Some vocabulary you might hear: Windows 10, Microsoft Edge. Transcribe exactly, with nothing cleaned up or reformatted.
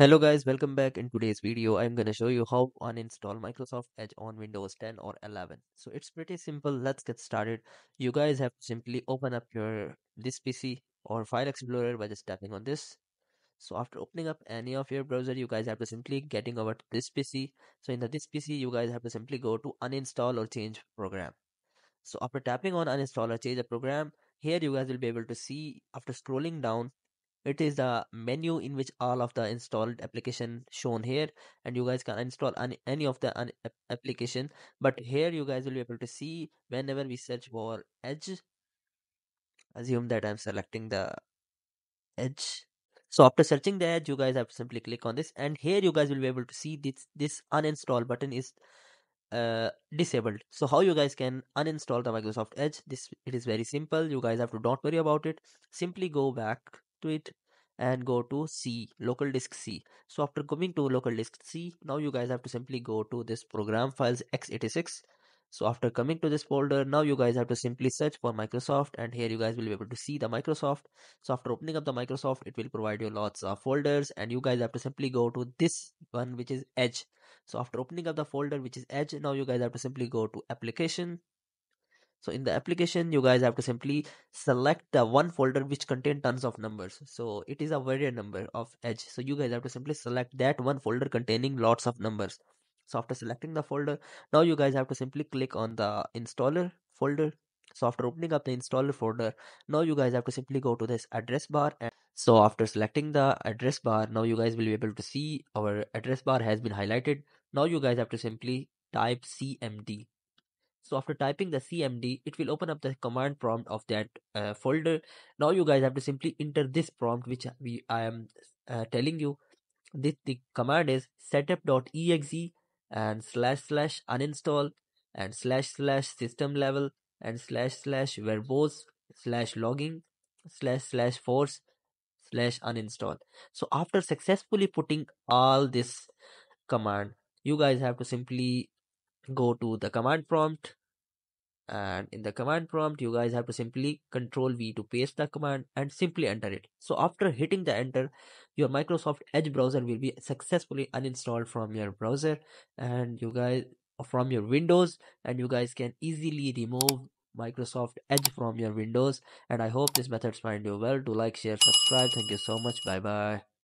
Hello guys, welcome back. In today's video I'm gonna show you how to uninstall Microsoft Edge on Windows ten or eleven. So it's pretty simple. Let's get started. You guys have to simply open up your this P C or file explorer by just tapping on this. So after opening up any of your browser, you guys have to simply getting over to this P C. So in the this P C you guys have to simply go to uninstall or change program. So after tapping on uninstall or change a program, here you guys will be able to see, after scrolling down, it is the menu in which all of the installed application shown here, and you guys can install any of the application. But here you guys will be able to see, whenever we search for Edge, assume that I'm selecting the Edge. So after searching the Edge, you guys have to simply click on this, and here you guys will be able to see this this uninstall button is uh disabled. So how you guys can uninstall the Microsoft Edge? This it is very simple. You guys have to don't worry about it. Simply go back to it and go to C, local disk C. So after coming to local disk C, now you guys have to simply go to this program files x eighty-six. So after coming to this folder, now you guys have to simply search for Microsoft, and here you guys will be able to see the Microsoft. So after opening up the Microsoft, it will provide you lots of folders, and you guys have to simply go to this one which is Edge. So after opening up the folder which is Edge, now you guys have to simply go to application. So in the application, you guys have to simply select the one folder which contains tons of numbers. So it is a varied number of Edge. So you guys have to simply select that one folder containing lots of numbers. So after selecting the folder, now you guys have to simply click on the installer folder. So after opening up the installer folder, now you guys have to simply go to this address bar. And so after selecting the address bar, now you guys will be able to see our address bar has been highlighted. Now you guys have to simply type C M D. So after typing the C M D, it will open up the command prompt of that uh, folder. Now you guys have to simply enter this prompt which we I am uh, telling you. This the command is setup.exe and slash slash uninstall and slash slash system level and slash slash verbose slash logging slash slash force slash uninstall. So after successfully putting all this command, you guys have to simply go to the command prompt, and in the command prompt you guys have to simply control V to paste the command and simply enter it. So after hitting the enter, your Microsoft Edge browser will be successfully uninstalled from your browser and you guys from your Windows, and you guys can easily remove Microsoft Edge from your Windows. And I hope this methods find you well. Do like, share, subscribe. Thank you so much. Bye bye.